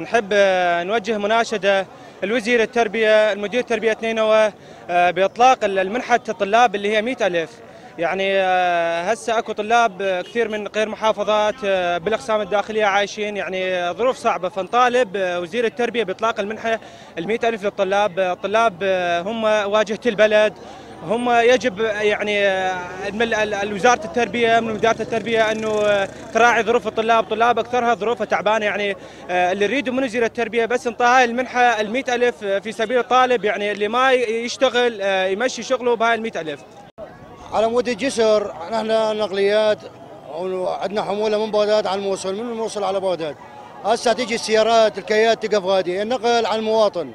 نحب نوجه مناشدة لوزير التربية المدير تربية نينوى بإطلاق المنحة الطلاب اللي هي 100,000. يعني هسه اكو طلاب كثير من غير محافظات بالاقسام الداخليه عايشين يعني ظروف صعبه، فنطالب وزير التربيه باطلاق المنحه ال100,000 للطلاب. الطلاب هم واجهه البلد، هم يجب يعني وزاره التربيه من وزاره التربيه انه تراعي ظروف الطلاب، طلاب اكثرها ظروفها تعبانه. يعني اللي نريده من وزير التربيه بس انطاها المنحه ال100,000 في سبيل الطالب، يعني اللي ما يشتغل يمشي شغله بهاي ال100,000. على مود الجسر نحن نقليات وعندنا حموله من بغداد على الموصل، من الموصل على بغداد. هسه تجي السيارات الكيات تقف غادي، النقل على المواطن،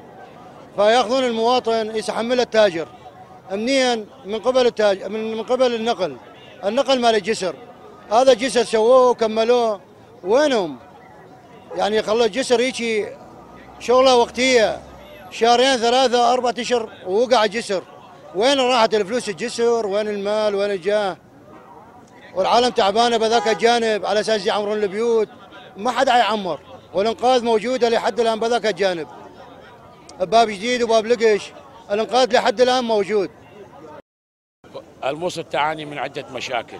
فياخذون المواطن يتحمله التاجر. منين؟ من قبل التاجر، من قبل النقل مال الجسر. هذا الجسر سووه وكملوه، وينهم؟ يعني خلوا الجسر هيجي شغله وقتيه، شهرين ثلاثه اربع اشهر ووقع الجسر. وين راحت الفلوس الجسر؟ وين المال؟ وين الجاه؟ والعالم تعبانه بذاك الجانب على اساس يعمرون البيوت، ما حد يعمر، والانقاذ موجوده لحد الان بذاك الجانب. باب جديد وباب لقش، الانقاذ لحد الان موجود. الموصل تعاني من عده مشاكل،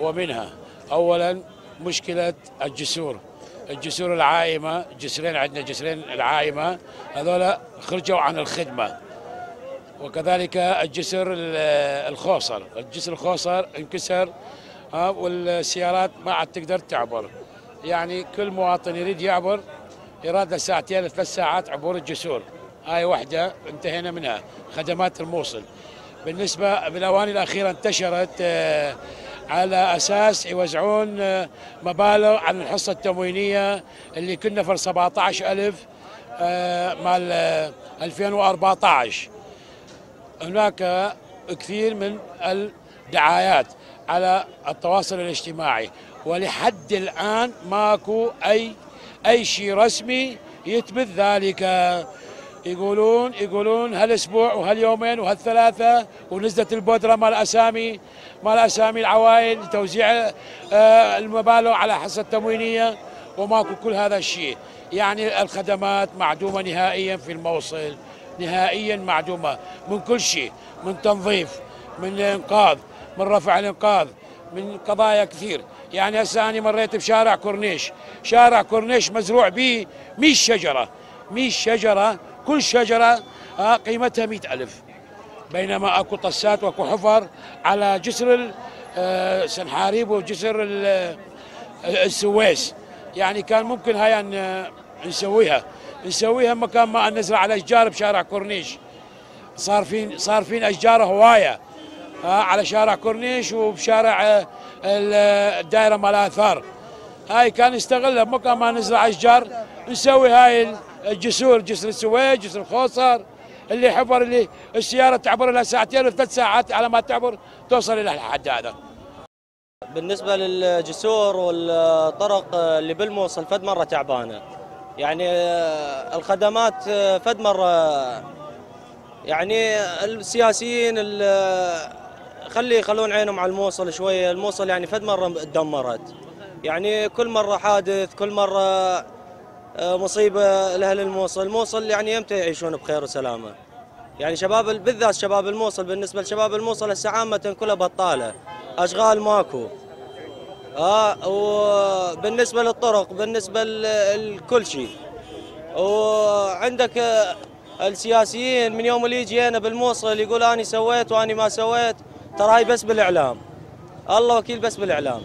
ومنها اولا مشكله الجسور. الجسور العائمه، جسرين عندنا، جسرين العائمه هذولا خرجوا عن الخدمه. وكذلك الجسر الخوصر، الجسر الخوصر انكسر والسيارات ما عاد تقدر تعبر. يعني كل مواطن يريد يعبر يراد له ساعتين لثلاث ساعات عبور الجسور. هاي وحده انتهينا منها خدمات الموصل. بالنسبه بالاواني الاخيره انتشرت على اساس يوزعون مبالغ عن الحصه التموينيه اللي كل نفر 17,000 مال 2014. هناك كثير من الدعايات على التواصل الاجتماعي، ولحد الآن ماكو أي شيء رسمي يثبت ذلك. يقولون هالأسبوع وهاليومين وهالثلاثة ونزلت البودرة مال أسامي العوائل لتوزيع المبالغ على حصة تموينية، وماكو كل هذا الشيء. يعني الخدمات معدومة نهائيا في الموصل، نهائيا معدومه من كل شيء، من تنظيف، من انقاذ، من رفع الانقاذ، من قضايا كثير. يعني هسه انا مريت بشارع كورنيش، شارع كورنيش مزروع به 100 شجره، كل شجره قيمتها 100,000، بينما اكو طسات واكو حفر على جسر سنحاريب وجسر السويس. يعني كان ممكن هاي ان نسويها مكان ما أن نزرع الأشجار بشارع كورنيش. صار فين أشجار هواية على شارع كورنيش وبشارع الدائرة مال آثار. هاي كان نستغلها مكان ما نزرع أشجار، نسوي هاي الجسور، جسر السويس، جسر الخوصر، اللي حفر اللي السيارة تعبر لها ساعتين وثلاث ساعات على ما تعبر توصل إلى الحد هذا. بالنسبة للجسور والطرق اللي بالموصل فد مرة تعبانة. يعني الخدمات فد مرة، يعني السياسيين يخلون عينهم على الموصل شوية. الموصل يعني فد مرة تدمرت، يعني كل مرة حادث، كل مرة مصيبة لأهل الموصل. الموصل يعني امتى يعيشون بخير وسلامة؟ يعني شباب، بالذات شباب الموصل. بالنسبة لشباب الموصل هسه عامة كلها بطالة، أشغال ماكو. وبالنسبة للطرق، بالنسبة لكل شيء. وعندك السياسيين من يوم اللي يجي هنا بالموصل يقول أنا سويت وأنا ما سويت. ترى هاي بس بالإعلام، الله وكيل بس بالإعلام.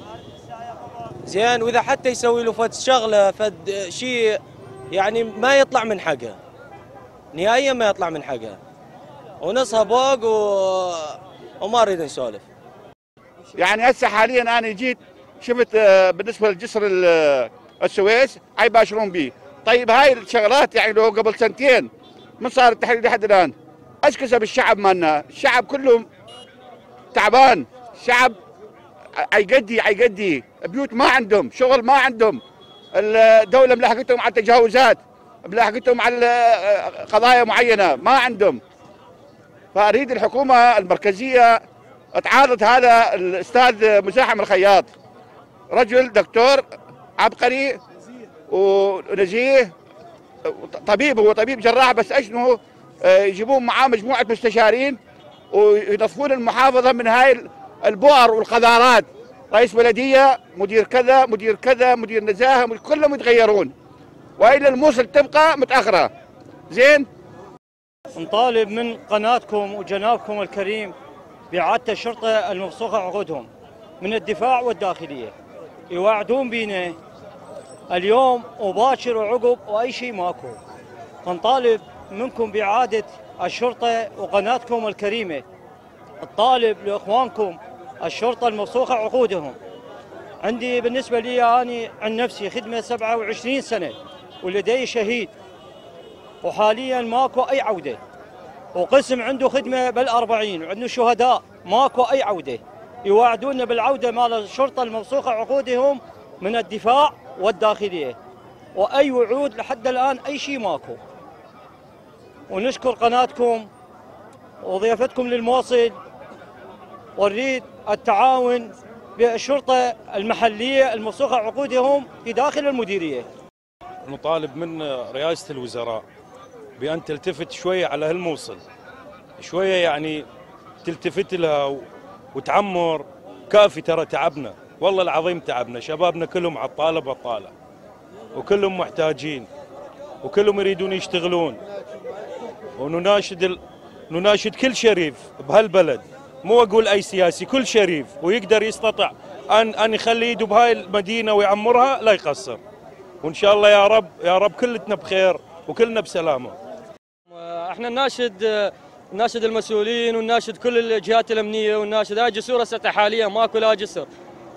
زين، وإذا حتى يسوي له فد شغلة فد شيء يعني ما يطلع من حقه، نهائيا ما يطلع من حقه. ونصها فوق وما نريد نسولف. يعني هسه حاليا انا جيت شفت بالنسبه لجسر السويس عيباشرون به. طيب هاي الشغلات يعني لو قبل سنتين من صار التحرير لحد الان ايش كسب الشعب مالنا؟ الشعب كله تعبان، الشعب عيقدي بيوت ما عندهم، شغل ما عندهم، الدوله ملاحقتهم على التجاوزات، ملاحقتهم على قضايا معينه ما عندهم. فاريد الحكومه المركزيه تعارض هذا الاستاذ مزاحم الخياط، رجل دكتور عبقري ونزيه، طبيب، هو طبيب جراح، بس اشنه يجيبون معاه مجموعه مستشارين وينظفون المحافظه من هاي البؤر والقذارات. رئيس بلديه، مدير كذا، مدير كذا، مدير نزاهه، كلهم يتغيرون والا الموصل تبقى متاخره. زين؟ نطالب من قناتكم وجنابكم الكريم باعاده الشرطه الموثوقه عقودهم من الدفاع والداخليه. يوعدون بينا اليوم وباشر وعقب واي شيء ماكو. فنطالب منكم باعاده الشرطه وقناتكم الكريمه الطالب لاخوانكم الشرطه الموثوقه عقودهم. عندي بالنسبه لي اني عن نفسي خدمه 27 سنه ولدي شهيد وحاليا ماكو اي عوده، وقسم عنده خدمه بال40 وعنده شهداء ماكو اي عوده. يوعدونا بالعوده مال الشرطه الموثوقه عقودهم من الدفاع والداخليه واي وعود لحد الان اي شيء ماكو. ونشكر قناتكم وضيافتكم للموصل، ونريد التعاون بالشرطه المحليه الموثوقه عقودهم في داخل المديريه. نطالب من رئاسه الوزراء بان تلتفت شويه على هالموصل، شويه يعني تلتفت لها وتعمر. كافي ترى، تعبنا والله العظيم، تعبنا، شبابنا كلهم على الطاله بطاله، وكلهم محتاجين، وكلهم يريدون يشتغلون. ونناشد كل شريف بهالبلد، مو اقول اي سياسي، كل شريف ويقدر يستطيع ان يخلي يده بهاي المدينه ويعمرها لا يقصر. وان شاء الله يا رب يا رب كلتنا بخير وكلنا بسلامه. احنا نناشد المسؤولين ونناشد كل الجهات الامنيه ونناشد هاي جسور هسه حاليا ماكو لا جسر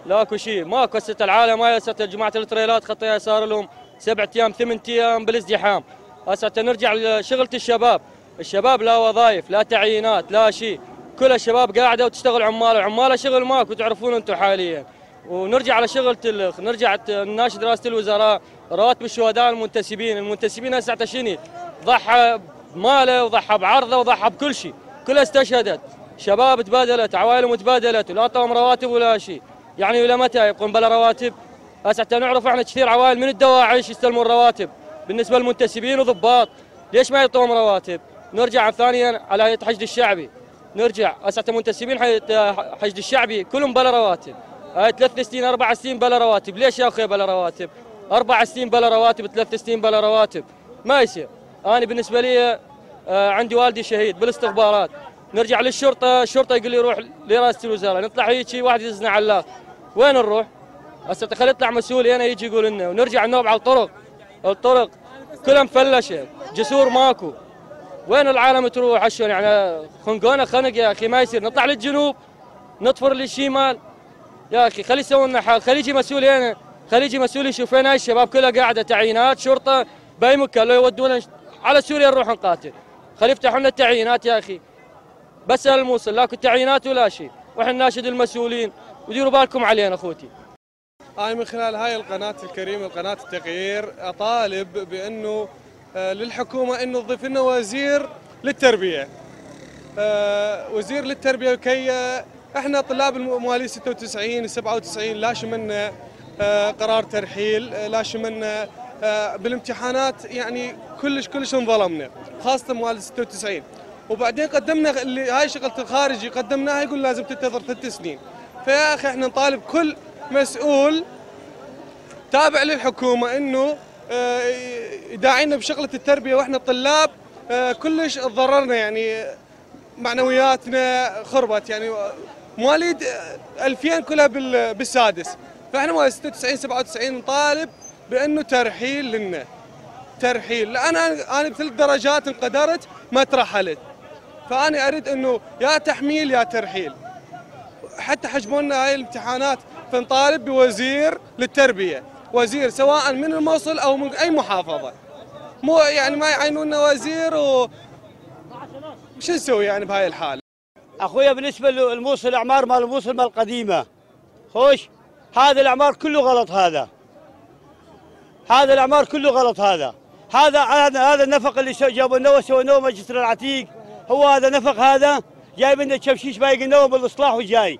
لاكو شيء، ماكو هسه العالم. هاي هسه جماعه التريلات خطيها صار لهم 7 ايام 8 ايام بالازدحام. هسه نرجع لشغله الشباب، الشباب لا وظائف لا تعيينات لا شيء، كل الشباب قاعده وتشتغل عماله، وعماله شغل ماكو تعرفون انتم حاليا. ونرجع على شغله نرجع نناشد رئاسه الوزراء رواتب الشهداء المنتسبين، المنتسبين هسه شنو؟ ضحى بماله وضحى بعرضه وضحى بكل شيء، كلها استشهدت، شباب تبادلت، عوائلهم تبادلت، ولا اعطوهم رواتب ولا شيء. يعني الى متى يبقون بلا رواتب؟ هسه نعرف احنا كثير عوائل من الدواعش يستلمون رواتب بالنسبه للمنتسبين وضباط، ليش ما يعطوهم رواتب؟ نرجع ثانيا على هيئه الحشد الشعبي، نرجع هسه المنتسبين حشد الشعبي كلهم بلا رواتب، هاي 3 سنين 4 سنين بلا رواتب. ليش يا اخوي بلا رواتب؟ 4 سنين بلا رواتب، 3 سنين بلا رواتب، ما يصير. انا بالنسبه لي عندي والدي شهيد بالاستخبارات، نرجع للشرطه، الشرطه يقول لي روح لرئاسه الوزراء، نطلع هيجي واحد يزنا علاق، وين نروح؟ هسه خلي يطلع مسؤول هنا يجي يقول لنا، ونرجع نوب على الطرق كلها مفلشه، جسور ماكو، وين العالم تروح عشان يعني خنقونا خنق يا اخي ما يصير. نطلع للجنوب نطفر للشمال يا اخي، خلي يسوون لنا حال، خلي يجي مسؤول هنا، خلي يجي مسؤول يشوف هنا الشباب كلها قاعده تعيينات شرطه باي مكان، لو يودونا على سوريا نروح نقاتل، خلي يفتحوا لنا التعيينات يا اخي. بس الموصل لاكو تعيينات ولا شيء، واحنا ناشد المسؤولين وديروا بالكم علينا اخوتي. انا من خلال هاي القناه الكريمه قناه التغيير اطالب بانه للحكومه انه تضيف لنا وزير للتربيه. وزير للتربيه كي احنا طلاب مواليد 96 97 لا شملنا قرار ترحيل، لا شملنا بالامتحانات، يعني كلش انظلمنا، خاصه مواليد 96. وبعدين قدمنا هاي شغله الخارجي قدمناها يقول لازم تنتظر 3 سنين. فيا اخي احنا نطالب كل مسؤول تابع للحكومه انه يداعينا بشغله التربيه، واحنا الطلاب كلش تضررنا، يعني معنوياتنا خربت، يعني مواليد 2000 كلها بالسادس، فاحنا مواليد 96 97 نطالب بانه ترحيل لنا. ترحيل، انا ب3 درجات انقدرت ما ترحلت. فأنا أريد أنه يا تحميل يا ترحيل، حتى حجمونا هاي الامتحانات، فنطالب بوزير للتربية، وزير سواء من الموصل أو من أي محافظة، مو يعني ما يعينونا وزير وش نسوي يعني بهاي الحالة. أخويا بالنسبة للموصل الأعمار مال الموصل مال القديمة، خوش هذا الأعمار كله غلط، هذا الأعمار كله غلط، هذا النفق اللي جابوا لنا وسويناه ماجستير العتيق، هو هذا نفق، هذا جايب لنا كبشيش بايق لنا بالإصلاح والجاي،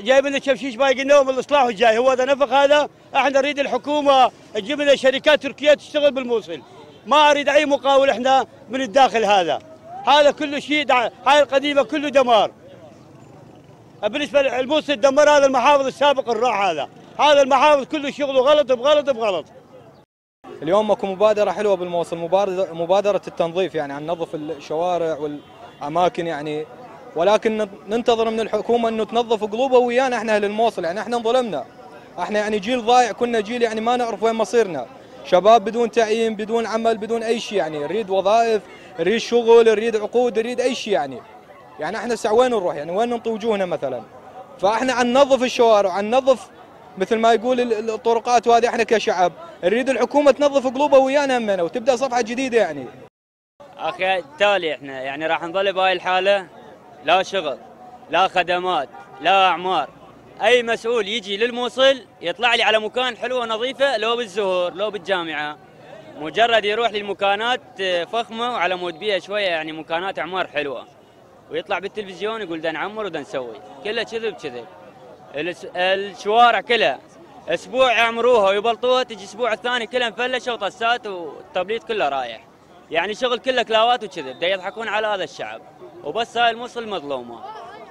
جايب لنا كبشيش بايق لنا بالإصلاح والجاي، هو هذا نفق هذا. احنا نريد الحكومة تجيب لنا شركات تركية تشتغل بالموصل، ما أريد أي مقاول احنا من الداخل، هذا كله شيء، هاي القديمة كله دمار. بالنسبة للموصل دمر هذا المحافظ السابق الراع، هذا المحافظ كله شغله غلط بغلط بغلط. اليوم اكو مبادرة حلوة بالموصل، مبادرة التنظيف، يعني عن ننظف الشوارع والاماكن يعني، ولكن ننتظر من الحكومة انه تنظف قلوبها ويانا احنا اهل الموصل، يعني احنا انظلمنا، احنا يعني جيل ضايع، كنا جيل يعني ما نعرف وين مصيرنا، شباب بدون تعيين، بدون عمل، بدون اي شيء يعني، نريد وظائف، نريد شغل، نريد عقود، نريد اي شيء يعني. يعني احنا ساعة وين نروح يعني، وين ننطي وجوهنا مثلا؟ فاحنا عن ننظف الشوارع، عن ننظف مثل ما يقول الطرقات، وهذه احنا كشعب نريد الحكومه تنظف قلوبها ويانا همنا وتبدا صفحه جديده يعني. اخي تالي احنا يعني راح نظل بهاي الحاله، لا شغل، لا خدمات، لا اعمار، اي مسؤول يجي للموصل يطلع لي على مكان حلوه نظيفه، لو بالزهور لو بالجامعه، مجرد يروح للمكانات فخمه وعلى مود بيها شويه يعني مكانات اعمار حلوه، ويطلع بالتلفزيون يقول دا نعمر ودا نسوي، كله كذب كذب. الشوارع كلها اسبوع يعمروها ويبلطوها، تجي الاسبوع الثاني كلها مفلشه وطسات والتبليط كله رايح، يعني شغل كله كلاوات وكذب، دا يضحكون على هذا الشعب. وبس هاي الموصل مظلومه،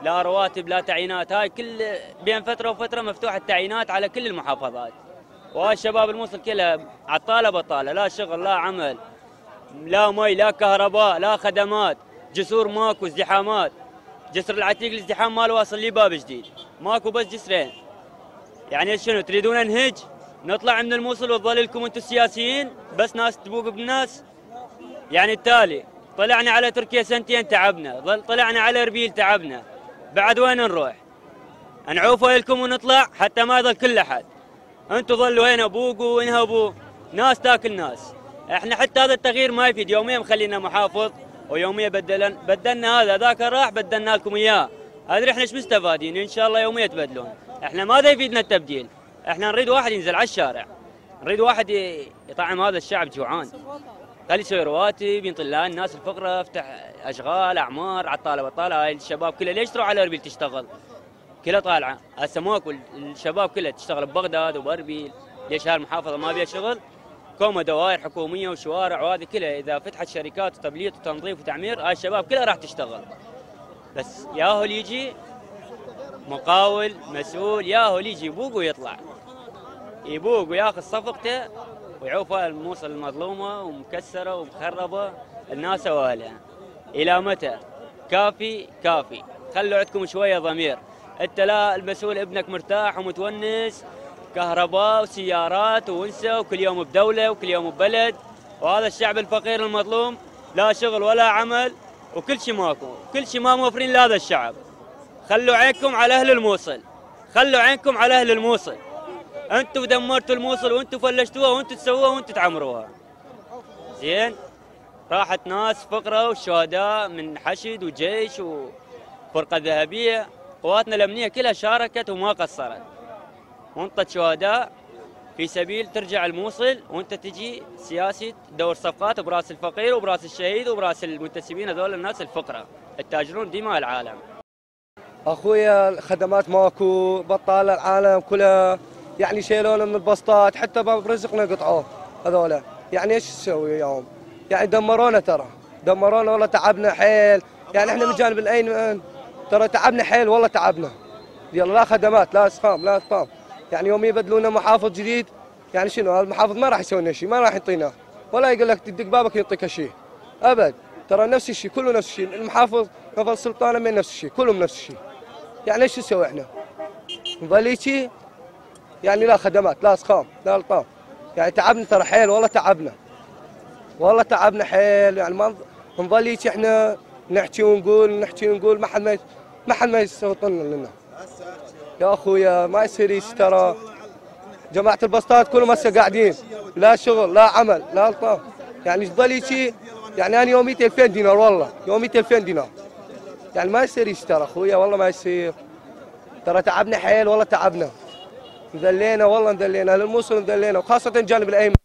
لا رواتب لا تعيينات، هاي كل بين فتره وفتره مفتوحه التعيينات على كل المحافظات، وهاي شباب الموصل كلها عطاله بطاله، لا شغل لا عمل لا مي لا كهرباء لا خدمات، جسور ماكو، ازدحامات، جسر العتيق الازدحام ما له واصل لي باب جديد، ماكو بس جسرين. يعني شنو تريدون ننهج؟ نطلع من الموصل وتظل لكم انتم السياسيين بس ناس تبوق بالناس؟ يعني التالي طلعنا على تركيا سنتين تعبنا، طلعنا على اربيل تعبنا، بعد وين نروح؟ نعوفه لكم ونطلع حتى ما يظل كل احد. انتم ظلوا هنا بوقوا وانهبوا، ناس تاكل ناس. احنا حتى هذا التغيير ما يفيد، يوميا مخلينا محافظ ويوميا بدلنا هذا، ذاك راح بدلنا لكم اياه، ادري احنا ايش مستفادين؟ ان شاء الله يوميا يتبدلون، احنا ماذا يفيدنا التبديل؟ احنا نريد واحد ينزل على الشارع، نريد واحد يطعم هذا الشعب جوعان، خلي يسوي رواتب، ينطلع الناس الفقراء، افتح اشغال، اعمار، عطاله بطاله. هاي الشباب كله ليش تروح على اربيل تشتغل؟ كلها طالعه، هسه ماكو الشباب كلها تشتغل ببغداد وباربيل، ليش هالمحافظه ما بيها شغل؟ كوما دوائر حكوميه وشوارع وهذه كلها، اذا فتحت شركات وتبليط وتنظيف وتعمير، هاي الشباب كلها راح تشتغل. بس ياهو اللي يجي مقاول مسؤول، ياهو اللي يجي يبوق ويطلع، يبوق وياخذ صفقته ويعوف الموصل المظلومه ومكسره ومخربه الناس واهلها. الى متى؟ كافي كافي، خلوا عندكم شويه ضمير. انت لا المسؤول ابنك مرتاح ومتونس، كهرباء وسيارات وونسه، وكل يوم بدوله وكل يوم ببلد، وهذا الشعب الفقير المظلوم لا شغل ولا عمل وكل شيء ماكو، كل شيء ما موفرين لهذا الشعب. خلوا عينكم على اهل الموصل، خلوا عينكم على اهل الموصل، انتم دمرتوا الموصل وانتم فلشتوها وانتم تسووها وانتم تعمروها. زين؟ راحت ناس فقراء وشهداء من حشد وجيش وفرقه ذهبيه، قواتنا الامنيه كلها شاركت وما قصرت، وانطت شهداء في سبيل ترجع الموصل، وانت تجي سياسي تدور صفقات براس الفقير وبراس الشهيد وبراس المنتسبين هذول الناس الفقراء، التاجرون دماء العالم. اخويا الخدمات ماكو، بطاله العالم كلها، يعني شيلونا من البسطات، حتى باب رزقنا قطعوه هذول، يعني ايش نسوي وياهم؟ يعني دمرونا، ترى دمرونا والله، تعبنا حيل، يعني احنا من جانب الايمن ترى تعبنا حيل والله، تعبنا. يلا لا خدمات لا اسقام لا اسقام، يعني يوم يبدلونا محافظ جديد، يعني شنو هذا المحافظ ما راح يسوي لنا شيء، ما راح يعطينا، ولا يقول لك تدق بابك يعطيك شيء ابد، ترى نفس الشيء كله، نفس الشيء المحافظ نفس سلطانه من نفس الشيء، كلهم نفس الشيء، يعني ايش نسوي احنا؟ نظل هيجي يعني لا خدمات لا اسقام لا الطام، يعني تعبنا ترى حيل والله، تعبنا والله، تعبنا حيل، يعني ما نظل هيجي احنا نحكي ونقول نحكي ونقول ما حد ما يصوت لنا يا اخويا. ما يصير هيك ترى، جماعه البسطات كلهم هسه قاعدين لا شغل لا عمل لا الطاف، يعني تضل هيك. يعني انا يوميتي 2000 دينار والله، يوميتي 2000 دينار، يعني ما يصير هيك ترى اخويا، والله ما يصير ترى. تعبنا حيل والله، تعبنا مذلينا والله، مذلينا للموصل مذلينا، وخاصه الجانب الايمن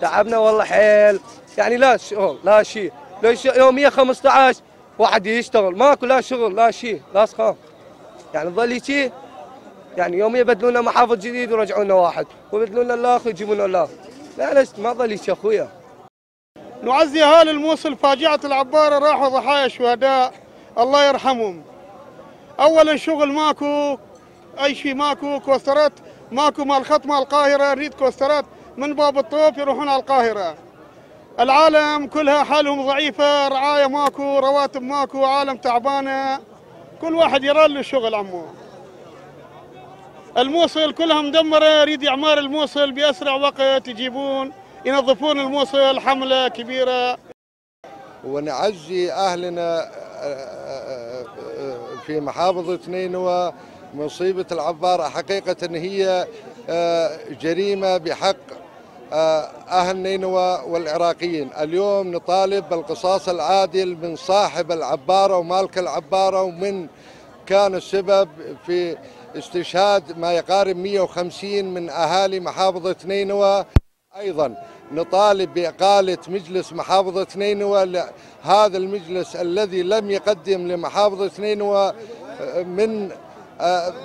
تعبنا والله حيل. يعني لا شغل لا شيء، يوميا 15 واحد يشتغل، ماكو لا شغل لا شيء لا سخام. يعني تظل هيك، يعني يوميا بدلوا لنا محافظ جديد ورجعوا لنا واحد، وبدلوا لنا الاخر ويجيبوا لنا الاخر. لا ما تظل هيك يا اخويا. نعزي اهالي الموصل، فاجعه العباره راحوا ضحايا شهداء الله يرحمهم. اولا شغل ماكو، اي شيء ماكو، كوسترات ماكو، مال خط مال القاهره، نريد كوسترات من باب الطوف يروحون على القاهره. العالم كلها حالهم ضعيفه، رعايه ماكو، رواتب ماكو، عالم تعبانه، كل واحد يرى له شغل عمو. الموصل كلها مدمره، يريد اعمار الموصل باسرع وقت، يجيبون ينظفون الموصل، حمله كبيره. ونعزي اهلنا في محافظه نينوى. مصيبه العباره حقيقه هي جريمه بحق اهل نينوى والعراقيين. اليوم نطالب بالقصاص العادل من صاحب العباره ومالك العباره، ومن كان السبب في استشهاد ما يقارب 150 من اهالي محافظه نينوى. ايضا نطالب باقاله مجلس محافظه نينوى، هذا المجلس الذي لم يقدم لمحافظه نينوى من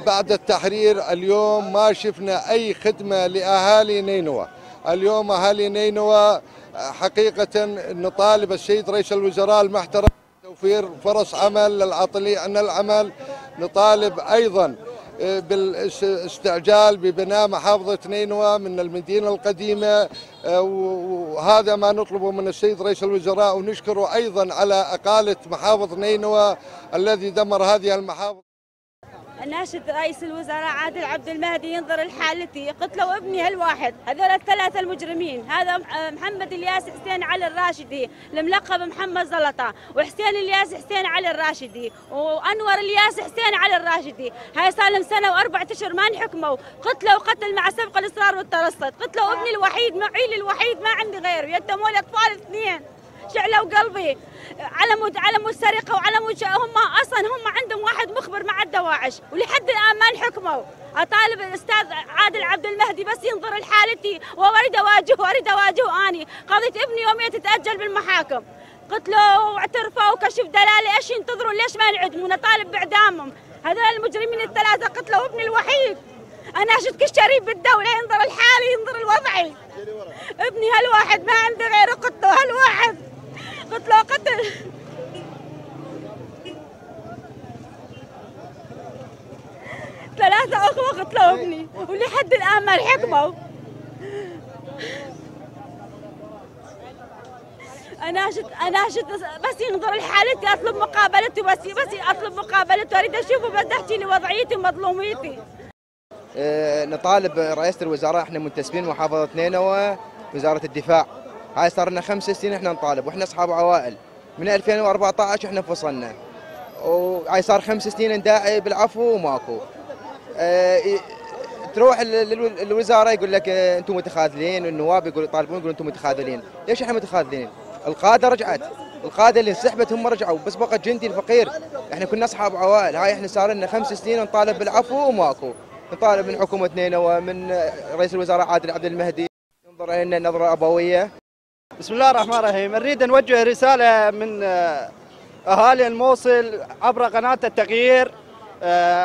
بعد التحرير. اليوم ما شفنا أي خدمة لأهالي نينوى. اليوم أهالي نينوى حقيقة نطالب السيد رئيس الوزراء المحترم بتوفير فرص عمل للعاطلين عن العمل. نطالب أيضا بالاستعجال ببناء محافظة نينوى من المدينة القديمة، وهذا ما نطلبه من السيد رئيس الوزراء، ونشكره أيضا على أقالة محافظ نينوى الذي دمر هذه المحافظة. ناشد رئيس الوزراء عادل عبد المهدي ينظر لحالتي، قتلوا ابني هالواحد، هذول الثلاثة المجرمين، هذا محمد الياس حسين علي الراشدي الملقب محمد زلطة، وحسين الياس حسين علي الراشدي، وأنور الياس حسين علي الراشدي، هاي صار لهم سنة و4 أشهر ما انحكموا، قتلوا قتل مع سبق الإصرار والترصد، قتلوا ابني الوحيد، معيلي الوحيد، ما عندي غيره، يتموا لي أطفال 2. شعلوا قلبي على مود السرقه وعلى مود هم اصلا هم عندهم واحد مخبر مع الدواعش، ولحد الان ما انحكموا. اطالب الاستاذ عادل عبد المهدي بس ينظر لحالتي، واريد اواجهه اني، قضيه ابني يوميا تتاجل بالمحاكم، قتلوا واعترفوا وكشف دلاله، ايش ينتظرون؟ ليش ما ينعدموا؟ نطالب باعدامهم، هذول المجرمين الثلاثه قتلوا ابني الوحيد. انا اشد كل شريف بالدوله ينظر لحالي، ينظر لوضعي، ابني هالواحد ما عندي غيره، قتلوا هالواحد، قتلوا قتل. ثلاثة أخوة قتلوا ابني ولحد الآن ما انحكموا. أناشد بس ينظر لحالتي، أطلب مقابلته، بس أطلب مقابلته، أريد أشوفه بس أحكي لي وضعيتي ومظلوميتي. نطالب رئاسة الوزراء، احنا منتسبين محافظة نينوى وزارة الدفاع، هاي صار لنا 5 سنين احنا نطالب، واحنا اصحاب عوائل من 2014 احنا انفصلنا، وهاي صار 5 سنين نداعي بالعفو وماكو. تروح للوزاره يقول لك انتم متخاذلين، والنواب يطالبون يقولون انتم متخاذلين. ليش احنا متخاذلين؟ القاده رجعت، القاده اللي انسحبت هم رجعوا، بس بقى جندي الفقير، احنا كنا اصحاب عوائل. هاي احنا صار لنا 5 سنين نطالب بالعفو وماكو، نطالب من حكومه نينوى ومن رئيس الوزراء عادل عبد المهدي ينظر لنا نظره ابويه. بسم الله الرحمن الرحيم. نريد نوجه رسالة من أهالي الموصل عبر قناة التغيير.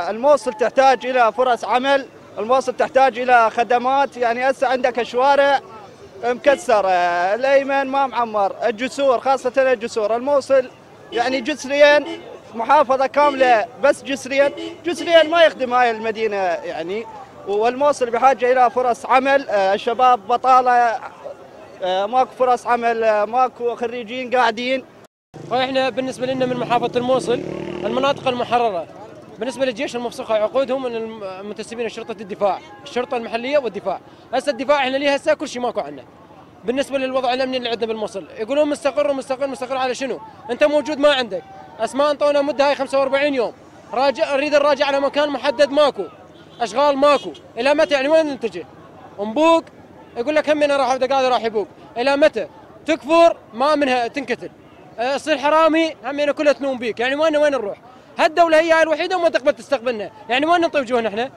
الموصل تحتاج إلى فرص عمل، الموصل تحتاج إلى خدمات. يعني هسه عندك الشوارع مكسرة، الأيمن ما معمر، الجسور خاصة الجسور. الموصل يعني جسريا محافظة كاملة، بس جسريا ما يخدم هاي المدينة يعني. والموصل بحاجة إلى فرص عمل، الشباب بطالة، ماكو فرص عمل، ماكو خريجين قاعدين. احنا بالنسبه لنا من محافظه الموصل المناطق المحرره، بالنسبه للجيش المفسخه عقودهم من المنتسبين لشرطه الدفاع، الشرطه المحليه والدفاع. هسه الدفاع احنا ليه هسه كل شيء ماكو عندنا، بالنسبه للوضع الامني اللي عندنا بالموصل، يقولون مستقر ومستقر مستقر على شنو؟ انت موجود ما عندك، اسماء انطونا مده هاي 45 يوم، راجع نريد نراجع على مكان محدد ماكو، اشغال ماكو، الى متى يعني وين نتجه؟ نبوق يقول لك هم انا راح ابدا قاعد راح يبوق، الى متى؟ تكفر ما منها تنكتل، تصير حرامي همينا كلها تنوم بيك، يعني وين نروح؟ هالدوله هي هاي الوحيده وما تقبل تستقبلنا، يعني وين نطيب وجوهنا احنا؟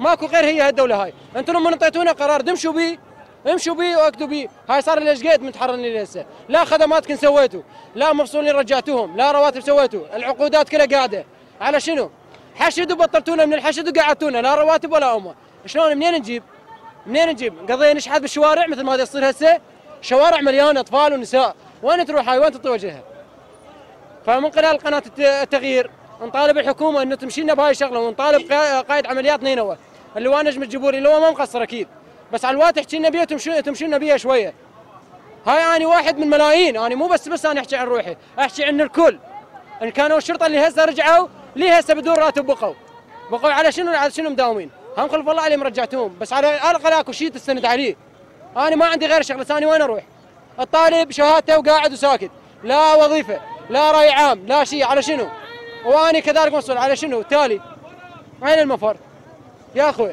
ماكو غير هي هالدوله هاي، انتم لما انطيتونا قرار دمشوا بيه امشوا بيه واكدوا بيه، هاي صار ليش قاعد متحررين لهسه، لا خدماتكم سويتوا، لا مفصولين رجعتوهم، لا رواتب سويتوا، العقودات كلها قاعده، على شنو؟ حشد وبطلتونا من الحشد وقعدتونا لا رواتب ولا امه، شلون منين نجيب؟ منين نجيب؟ قضينا نشحد بالشوارع مثل ما تصير هسه، شوارع مليانه اطفال ونساء، وين تروح هاي؟ وين تطوي وجهها؟ فمن خلال قناه التغيير نطالب الحكومه انه تمشي لنا بهاي الشغله، ونطالب قائد عمليات نينوى اللي هو نجم الجبوري اللي هو ما مقصر اكيد، بس على الواقع تحكي لنا بيها تمشي لنا بيها شويه. هاي اني واحد من ملايين، اني مو بس انا احكي عن روحي، احكي عن الكل. ان كانوا الشرطه اللي هسه رجعوا ليه هسه بدون راتب بقوا على شنو؟ على شنو مداومين؟ هم خلف الله عليهم رجعتوهم، بس على الاقل اكو شيء تستند عليه. انا ما عندي غير شغله، ثاني وين اروح؟ الطالب شهادته وقاعد وساكت، لا وظيفه، لا راي عام، لا شيء، على شنو؟ واني كذلك مسؤول على شنو؟ تالي وين المفر؟ يا اخوي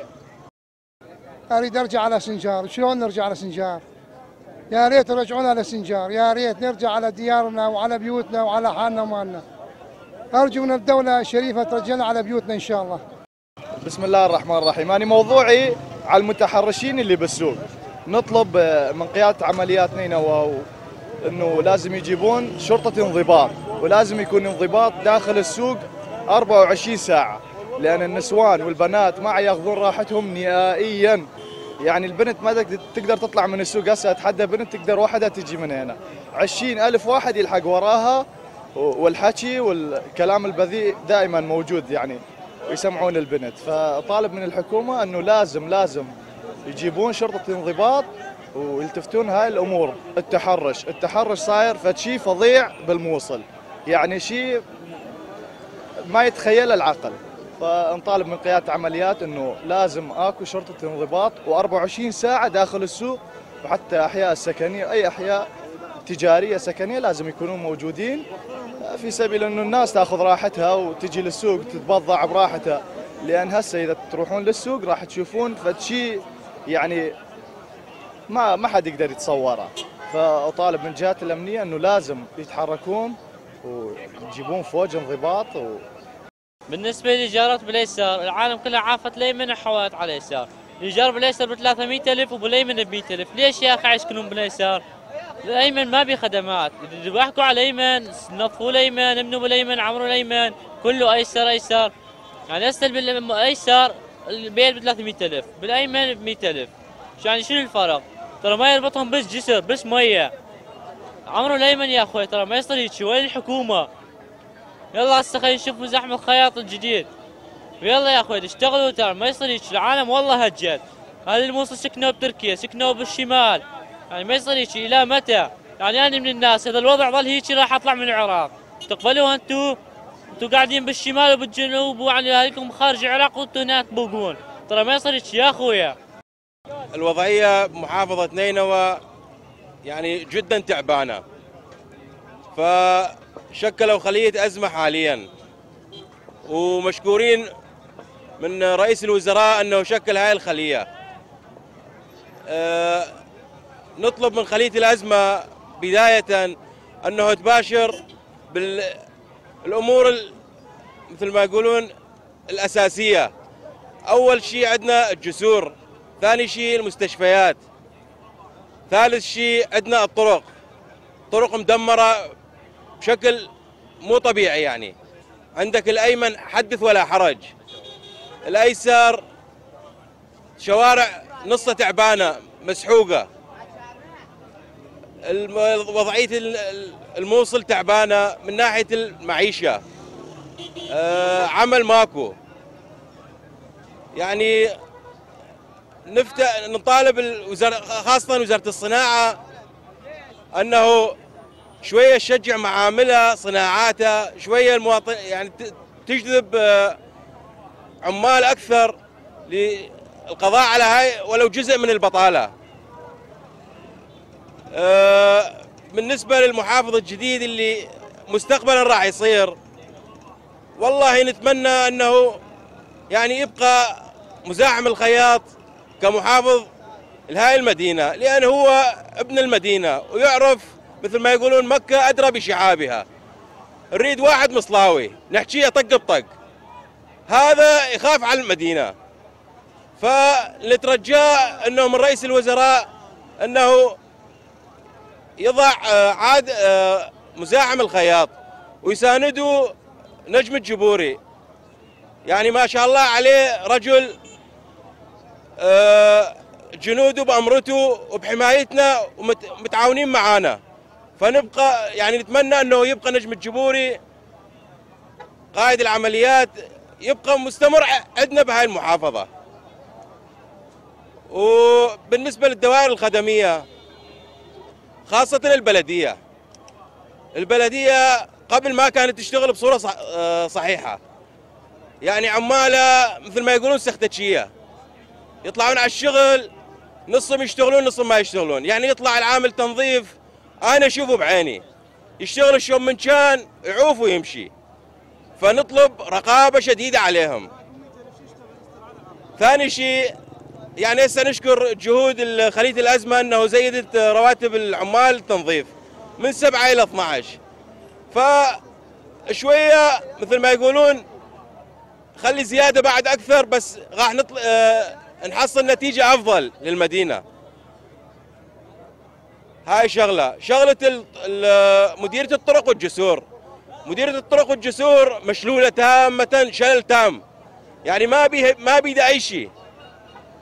اريد ارجع على سنجار، شلون نرجع على سنجار؟ يا ريت يرجعونا على سنجار، يا ريت نرجع على ديارنا وعلى بيوتنا وعلى حالنا ومالنا. ارجو من الدوله الشريفه ترجعنا على بيوتنا ان شاء الله. بسم الله الرحمن الرحيم، انا موضوعي على المتحرشين اللي بالسوق. نطلب من قياده عمليات نينوى انه لازم يجيبون شرطه انضباط، ولازم يكون انضباط داخل السوق 24 ساعه، لان النسوان والبنات ما ياخذون راحتهم نهائيا. يعني البنت ما تقدر تطلع من السوق هسه، اتحدى بنت تقدر وحدها تجي من هنا، 20,000 واحد يلحق وراها، والحكي والكلام البذيء دائما موجود يعني ويسمعون البنت. فطالب من الحكومه انه لازم يجيبون شرطه انضباط ويلتفتون هاي الامور. التحرش صاير فشي فظيع بالموصل، يعني شيء ما يتخيله العقل. فنطالب من قياده عمليات انه لازم اكو شرطه انضباط و24 ساعه داخل السوق، وحتى احياء السكنيه، اي احياء تجاريه سكنيه لازم يكونون موجودين، في سبيل انه الناس تاخذ راحتها وتجي للسوق تتبضع براحتها. لان هسه اذا تروحون للسوق راح تشوفون فشي يعني ما حد يقدر يتصوره. فاطالب من الجهات الامنيه انه لازم يتحركون ويجيبون فوج انضباط. بالنسبه للايجارات باليسار، العالم كلها عافت ليمن وحوائط على اليسار، الايجار باليسار ب 300,000 وباليمن ب 100,000، ليش يا اخي يسكنون باليسار؟ الايمن ما بي خدمات، يضحكوا على الايمن، نظفوا الايمن، ابنوا بالايمن، عمروا الايمن، كله ايسر، يعني هسه بالايسر البيت ب 300,000، بالايمن ب 100,000، يعني شنو الفرق؟ ترى ما يربطهم بس جسر، بس ميه. عمروا الايمن يا اخوي، ترى ما يصير هيك، وين الحكومه؟ يلا هسه خلينا نشوف مزاحم الخياط الجديد، ويلا يا اخوي اشتغلوا، ترى ما يصير هيك، العالم والله هجت. هذه الموصل سكنوا بتركيا، سكنوا بالشمال، يعني ما يصير هيك، الى متى؟ يعني انا من الناس اذا الوضع ظل هيك راح اطلع من العراق. تقبلوها انتو قاعدين بالشمال وبالجنوب، وعلى اهلكم خارج العراق وانتو هنا تبوقون، ترى ما يصير هيك يا اخويا. الوضعيه بمحافظه نينوى يعني جدا تعبانه، فشكلوا خليه ازمه حاليا، ومشكورين من رئيس الوزراء انه شكل هاي الخليه. نطلب من خليه الازمه بدايه انه تباشر بالامور مثل ما يقولون الاساسيه. اول شيء عندنا الجسور، ثاني شيء المستشفيات، ثالث شيء عندنا الطرق، طرق مدمرة بشكل مو طبيعي. يعني عندك الأيمن حدث ولا حرج، الأيسر شوارع نصها تعبانة مسحوقة، وضعية الموصل تعبانة من ناحية المعيشة، عمل ماكو. يعني نطالب خاصة وزارة الصناعة أنه شوية تشجع معاملها، صناعاتها شوية، المواطن يعني تجذب عمال أكثر للقضاء على هاي ولو جزء من البطالة. بالنسبة للمحافظ الجديد اللي مستقبلا راح يصير، والله نتمنى أنه يعني يبقى مزاحم الخياط كمحافظ لهاي المدينة، لأن هو ابن المدينة ويعرف مثل ما يقولون مكة أدرى بشعابها. نريد واحد مصلاوي نحكيه طق بطق، هذا يخاف على المدينة. فنترجاه أنه من رئيس الوزراء أنه يضع عاد مزاحم الخياط ويسانده نجم الجبوري، يعني ما شاء الله عليه رجل جنوده بأمرته وبحمايتنا ومتعاونين معانا. فنبقى يعني نتمنى أنه يبقى نجم الجبوري قائد العمليات، يبقى مستمر عندنا بهاي المحافظة. وبالنسبة للدوائر الخدمية خاصة البلدية، البلدية قبل ما كانت تشتغل بصورة صحيحة، يعني عمالة مثل ما يقولون سختشية، يطلعون على الشغل نصهم يشتغلون نصهم ما يشتغلون. يعني يطلع العامل تنظيف أنا أشوفه بعيني يشتغل الشوم من كان يعوف ويمشي، فنطلب رقابة شديدة عليهم. ثاني شيء يعني هسه نشكر جهود خلية الأزمة أنه زيدت رواتب العمال التنظيف من 7 إلى 12، فشوية مثل ما يقولون خلي زيادة بعد أكثر، بس راح نحصل نتيجة أفضل للمدينة. هاي شغلة مديرية الطرق والجسور، مديرية الطرق والجسور مشلولة تامة شلل تام، يعني ما بيده أي شيء،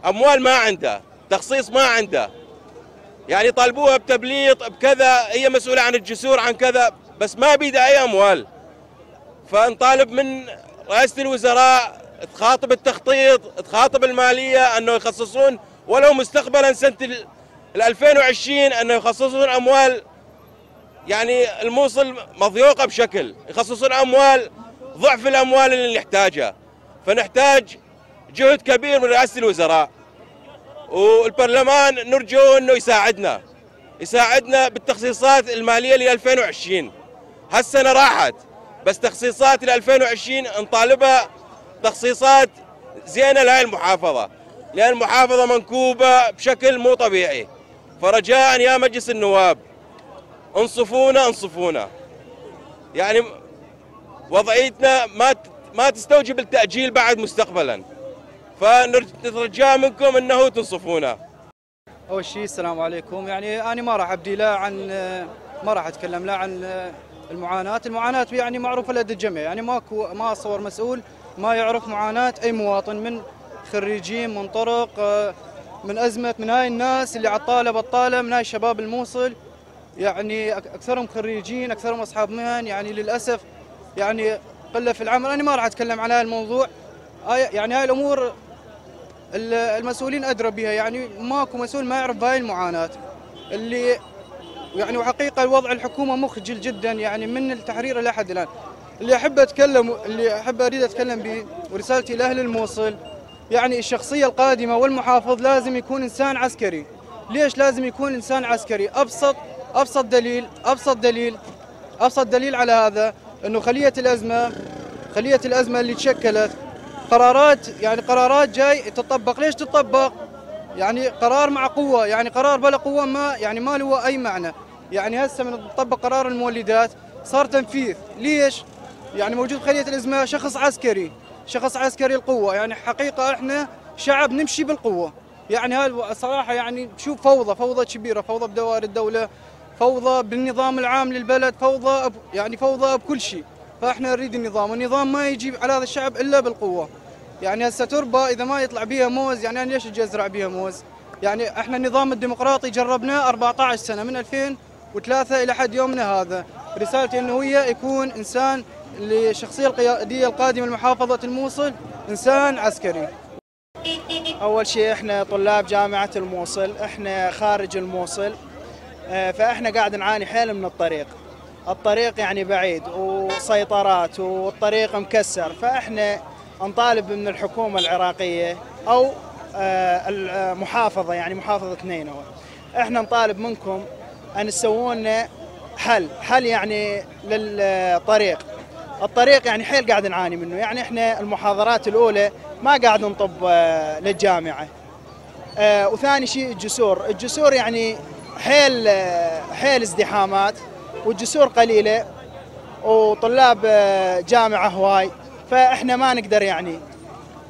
أموال ما عنده، تخصيص ما عنده، يعني طالبوها بتبليط بكذا، هي مسؤولة عن الجسور عن كذا، بس ما بيده أي أموال. فنطالب من رئاسة الوزراء تخاطب التخطيط، تخاطب المالية أنه يخصصون ولو مستقبلا سنة 2020 أنه يخصصون أموال، يعني الموصل مضيوقة بشكل، يخصصون أموال ضعف الأموال اللي نحتاجها. فنحتاج جهد كبير من رئاسة الوزراء والبرلمان، نرجو أنه يساعدنا بالتخصيصات المالية ل 2020. هالسنة راحت، بس تخصيصات ل 2020 نطالبها تخصيصات زينة لهي المحافظة، لأن المحافظة منكوبة بشكل مو طبيعي. فرجاء يا مجلس النواب انصفونا، يعني وضعيتنا ما تستوجب التأجيل بعد مستقبلا، فنترجى منكم أنه تنصفونا. أول شيء السلام عليكم. يعني أنا ما راح أبدي لا عن ما راح أتكلم لا عن المعاناة يعني معروفة لدى الجميع، يعني ما أصور مسؤول ما يعرف معاناة أي مواطن، من خريجين من طرق من أزمة من هاي الناس اللي عالطالة بطالة، من هاي شباب الموصل، يعني أكثرهم خريجين أكثرهم أصحاب مهن، يعني للأسف يعني قلة في العمل. أنا ما راح أتكلم على هذا الموضوع، يعني هاي الأمور المسؤولين أدرى بها، يعني ماكو مسؤول ما يعرف بهاي المعاناة اللي يعني. وحقيقة الوضع الحكومة مخجل جدا يعني من التحرير لحد الآن. اللي أريد أتكلم به ورسالتي لأهل الموصل، يعني الشخصية القادمة والمحافظ لازم يكون إنسان عسكري. ليش لازم يكون إنسان عسكري؟ أبسط دليل على هذا إنه خلية الأزمة اللي تشكلت قرارات جاي تطبق. ليش تطبق؟ يعني قرار مع قوة، يعني قرار بلا قوة ما له أي معنى. يعني هسه من تطبق قرار المولدات صار تنفيذ، ليش؟ يعني موجود خلية الأزمة شخص عسكري القوة. يعني حقيقة احنا شعب نمشي بالقوة، يعني هاي الصراحة يعني شوف فوضى كبيرة، فوضى بدوائر الدولة، فوضى بالنظام العام للبلد، فوضى بكل شيء. فاحنا نريد النظام، والنظام ما يجيب على هذا الشعب الا بالقوة. يعني هسه تربة اذا ما يطلع بيها موز، يعني انا ليش اجي ازرع بيها موز؟ يعني احنا النظام الديمقراطي جربناه 14 سنة من 2003 الى حد يومنا هذا. رسالتي انه هي يكون انسان للشخصية القيادية القادمة لمحافظة الموصل انسان عسكري. أول شيء إحنا طلاب جامعة الموصل، إحنا خارج الموصل، فإحنا قاعد نعاني حيل من الطريق يعني بعيد وسيطرات والطريق مكسر. فإحنا نطالب من الحكومة العراقية أو المحافظة، يعني محافظة نينوى، إحنا نطالب منكم ان تسوون لنا حل يعني للطريق. الطريق يعني حيل قاعد نعاني منه، يعني احنا المحاضرات الاولى ما قاعد نطب للجامعه. وثاني شيء الجسور يعني حيل ازدحامات، والجسور قليله وطلاب جامعه هواي، فاحنا ما نقدر يعني.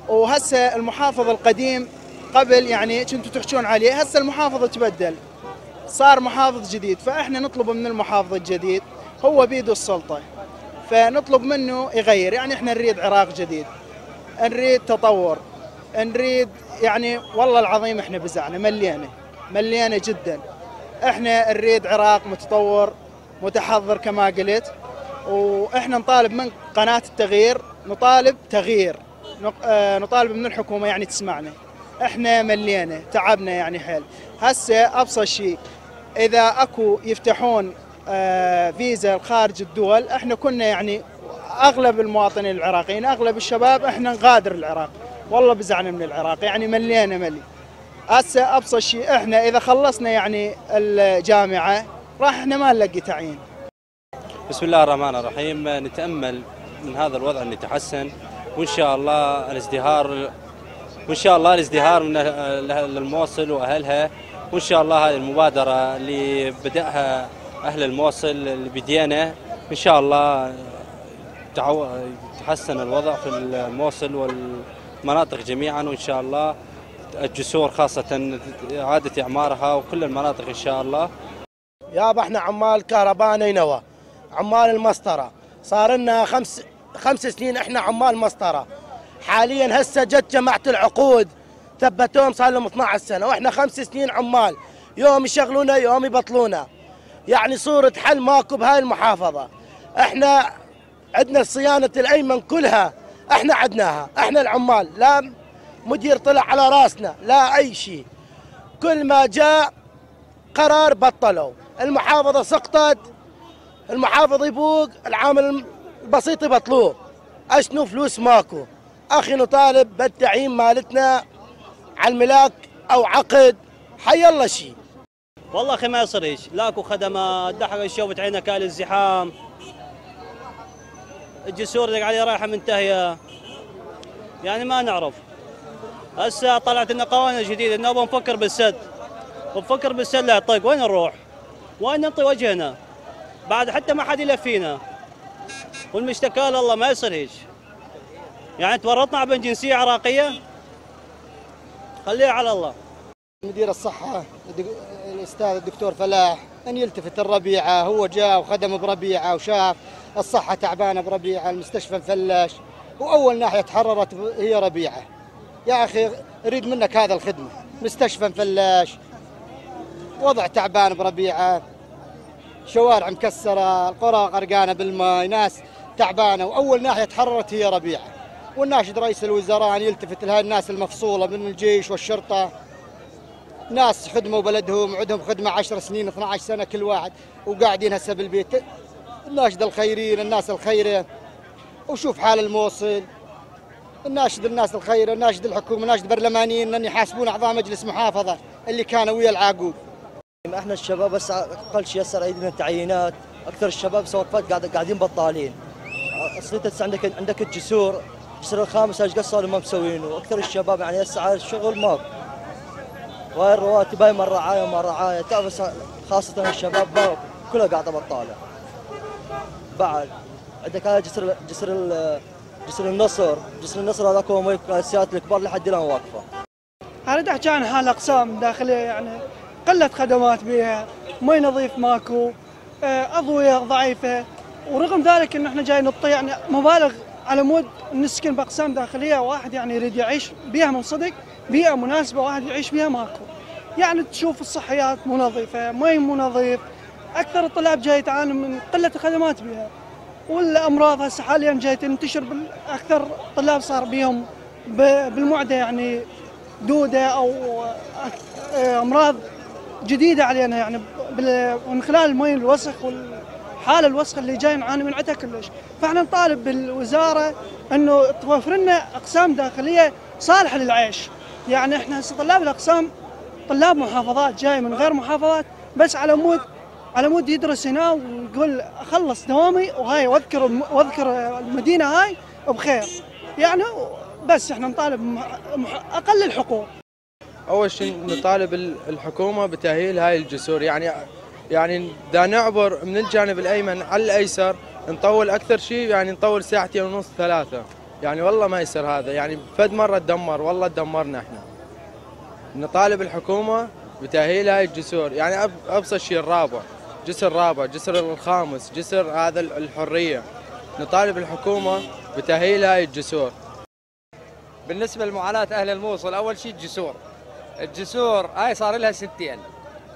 وهسه المحافظ القديم قبل يعني كنتوا تحجون عليه، هسه المحافظ تبدل صار محافظ جديد، فاحنا نطلب من المحافظ الجديد، هو بيده السلطه، فنطلب منه يغير. يعني احنا نريد عراق جديد، نريد تطور، نريد يعني والله العظيم احنا بزعنا، ملينا جدا. احنا نريد عراق متطور متحضر كما قلت، واحنا نطالب من قناة التغيير، نطالب تغيير، نطالب من الحكومة يعني تسمعنا. احنا ملينا، تعبنا يعني حيل. هسه ابسط شيء اذا اكو يفتحون فيزا خارج الدول، احنا كنا يعني اغلب المواطنين العراقيين، اغلب الشباب احنا نغادر العراق. والله بزعنا من العراق، يعني ملينا. هسه ابسط شيء احنا اذا خلصنا يعني الجامعه راح احنا ما نلقي تعيين. بسم الله الرحمن الرحيم، نتامل من هذا الوضع ان يتحسن، وان شاء الله الازدهار، وان شاء الله الازدهار من الموصل واهلها، وان شاء الله هذه المبادره اللي بداها اهل الموصل اللي بدينا ان شاء الله يتحسن الوضع في الموصل والمناطق جميعا، وان شاء الله الجسور خاصه اعاده اعمارها وكل المناطق ان شاء الله. يابا احنا عمال كهرباء نينوى، عمال المسطره، صار لنا خمس سنين احنا عمال مسطره. حاليا هسه جت جماعه العقود ثبتوهم، صار لهم 12 سنه واحنا 5 سنين عمال، يوم يشغلونا يوم يبطلونا. يعني صورة حل ماكو بهاي المحافظة. احنا عندنا صيانة الأيمن كلها احنا عدناها، احنا العمال، لا مدير طلع على راسنا لا أي شيء. كل ما جاء قرار بطلوا، المحافظة سقطت، المحافظ يبوق، العامل البسيط يبطلوه. أشنو فلوس ماكو. أخي نطالب بالتعيين مالتنا على الملاك أو عقد، حي الله شيء. والله اخي ما يصير هيك، لاكو خدمات، دحر الشوبت عينك على الزحام، الجسور اللي عليه رايحه منتهيه، يعني ما نعرف. هسه طلعت لنا قوانين جديده، انه بنفكر بالسد، لا طيب وين نروح؟ وين ننطي وجهنا؟ بعد حتى ما حد يلف فينا. والمشتكى لله ما يصير هيك. يعني تورطنا على جنسيه عراقيه؟ خليها على الله. مدير الصحة الأستاذ الدكتور فلاح أن يلتفت الربيعة، هو جاء وخدم بربيعة وشاف الصحة تعبانة بربيعة، المستشفى مفلش، وأول ناحية تحررت هي ربيعة. يا أخي أريد منك هذا الخدمة، مستشفى مفلش، وضع تعبان بربيعة، شوارع مكسرة، القرى غرقانة بالماء، ناس تعبانة، وأول ناحية تحررت هي ربيعة. والناشد رئيس الوزراء أن يلتفت لهذه الناس المفصولة من الجيش والشرطة، ناس خدموا بلدهم، عندهم خدمه 10 سنين 12 سنه كل واحد، وقاعدين هسه بالبيت. الناشد الخيرين، الناس الخيره، وشوف حال الموصل، الناشد الناس الخيره، الناشد الحكومه، الناشد برلمانيين ان يحاسبون اعضاء مجلس محافظه اللي كانوا ويا العاقوب. احنا الشباب بس اقل شيء هسه عندنا تعيينات، اكثر الشباب سوالفات قاعدين بطالين. اصليت هسه عندك الجسور، الجسر الخامس ايش قصوا ما مسوينه، واكثر الشباب يعني هسه على الشغل ماكو. وهاي الرواتب هاي من رعاية تعرف، خاصة الشباب كلها قاعدة بطالة. بعد عندك هذا جسر النصر هذاك هو السيارات الكبار لحد الان واقفة. أريد أحكي عن حال الأقسام داخلية، يعني قلة خدمات بيها، مي نظيف ماكو، أضوية ضعيفة، ورغم ذلك إن احنا جاي نبطي يعني مبالغ على مود نسكن بأقسام داخلية واحد يعني يريد يعيش بيها من صدق. بيئة مناسبة واحد يعيش فيها ماكو، يعني تشوف الصحيات مو نظيفة، مي مو نظيف، أكثر الطلاب جاي تعاني من قلة الخدمات بيها، والأمراض هسه حاليا جاي تنتشر أكثر الطلاب صار بيهم بالمعدة يعني دودة أو أمراض جديدة علينا يعني من خلال المي الوسخ والحالة الوسخ اللي جاي نعاني من عتها كلش، فإحنا نطالب بالوزارة إنه توفر لنا أقسام داخلية صالحة للعيش. يعني احنا هسه طلاب الاقسام طلاب محافظات جاي من غير محافظات، بس على مود على مود يدرس هنا ويقول اخلص دوامي وهاي واذكر المدينه هاي بخير يعني. بس احنا نطالب اقل الحقوق. اول شيء نطالب الحكومه بتاهيل هاي الجسور، يعني دا نعبر من الجانب الايمن على الايسر نطول اكثر شيء، يعني نطول ساعتين ونص ثلاثه، يعني والله ما يصير هذا، يعني فد مره تدمر والله تدمرنا احنا. نطالب الحكومه بتاهيل هاي الجسور، يعني ابسط شيء الرابع، جسر الرابع، جسر الخامس، جسر هذا الحريه. نطالب الحكومه بتاهيل هاي الجسور. بالنسبه لمعاناه اهل الموصل، اول شيء الجسور هاي صار لها سنتين،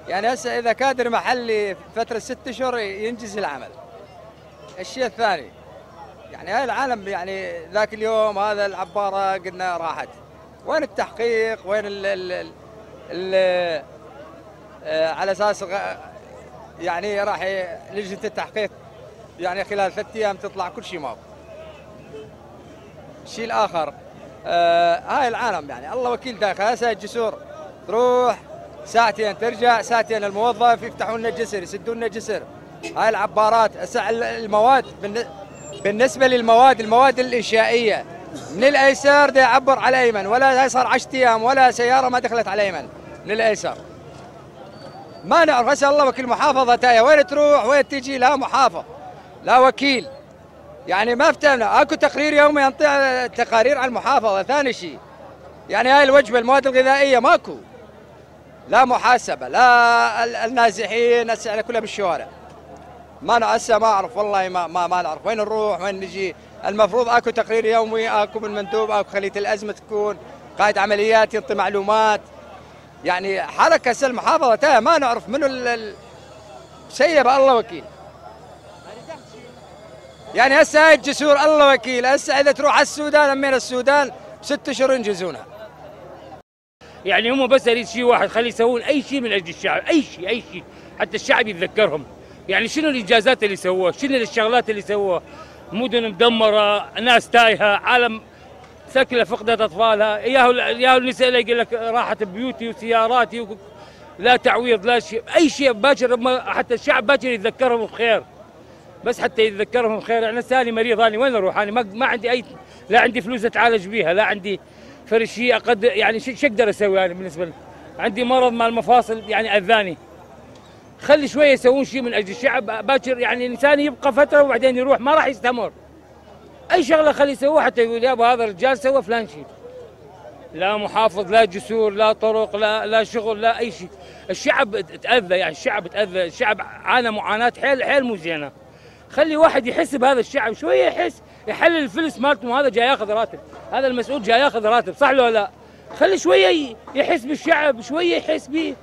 يعني هسه اذا كادر محلي فتره 6 اشهر ينجز العمل. الشيء الثاني يعني هاي العالم، يعني ذاك اليوم هذا العباره قلنا راحت، وين التحقيق؟ وين ال على اساس يعني راح لجنه التحقيق يعني خلال 3 ايام تطلع كل شيء ماكو. الشيء الاخر هاي العالم يعني الله وكيل داخل، هسه الجسور تروح ساعتين ترجع ساعتين، الموظف يفتحوا لنا جسر يسدوا لنا جسر. هاي العبارات هسه المواد، بالنسبه للمواد الانشائيه من الايسر دا يعبر على ايمن، ولا هاي صار 10 ايام ولا سياره ما دخلت على ايمن من الايسر. ما نعرف هسه الله وكيل محافظه تايه وين تروح وين تجي، لا محافظ لا وكيل، يعني ما فتهمنا. اكو تقرير يومي ينطي تقارير على المحافظه. ثاني شيء يعني هاي الوجبه المواد الغذائيه ماكو، لا محاسبه لا النازحين هسه على كلها بالشوارع. ما هسه ما اعرف والله ما نعرف وين نروح وين نجي. المفروض اكو تقرير يومي، اكو من مندوب، اكو خليه الازمه تكون قائد عمليات يعطي معلومات، يعني حركه هسه المحافظه تايه ما نعرف منو سيبه الله وكيل. يعني هسه هاي الجسور الله وكيل، هسه اذا تروح على السودان امين السودان 6 اشهر ينجزونها. يعني هم بس اريد شيء واحد، خلي يسوون اي شيء من اجل الشعب، اي شيء حتى الشعب يتذكرهم. يعني شنو الانجازات اللي سووها؟ شنو الشغلات اللي سووها؟ مدن مدمره، ناس تايهه، عالم سكله فقدت اطفالها، ياهو النساء اللي يقول لك راحت بيوتي وسياراتي لا تعويض لا شيء، اي شيء باكر حتى الشعب باكر يتذكرهم بخير. بس حتى يتذكرهم الخير، يعني سالي مريض انا وين اروح؟ انا ما عندي اي، لا عندي فلوس اتعالج بيها، لا عندي فرشيه اقدر، يعني شو اقدر اسوي انا؟ يعني بالنسبه لي عندي مرض مع المفاصل يعني اذاني. خلي شويه يسوون شيء من اجل الشعب باكر، يعني الانسان يبقى فتره وبعدين يروح، ما راح يستمر. اي شغله خلي يسووها حتى يقول يابا هذا الرجال سوى فلان شيء. لا محافظ لا جسور لا طرق لا شغل لا اي شيء. الشعب تاذى، يعني الشعب تاذى، الشعب عانى معاناه حيل مو زينه. خلي واحد يحس بهذا الشعب شويه، يحس يحلل الفلس مالته، هذا جاي ياخذ راتب، هذا المسؤول جاي ياخذ راتب، صح ولا لا؟ خلي شويه يحس بالشعب، شويه يحس به.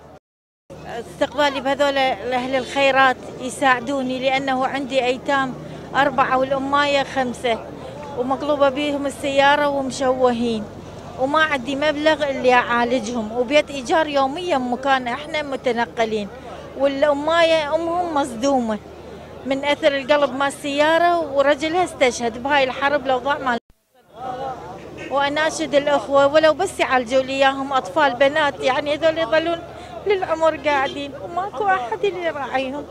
استقبالي بهذول اهل الخيرات يساعدوني، لانه عندي ايتام 4 والامايه 5 ومقلوبه بيهم السياره ومشوهين، وما عندي مبلغ اللي اعالجهم، وبيت ايجار يوميا مكان احنا متنقلين، والامايه امهم مصدومه من اثر القلب مال السياره، ورجلها استشهد بهاي الحرب لو ضاع مال. واناشد الاخوه ولو بس يعالجوا لي اياهم، اطفال بنات يعني هذول يظلون للعمر قاعدين وماكو احد اللي يراعيهم.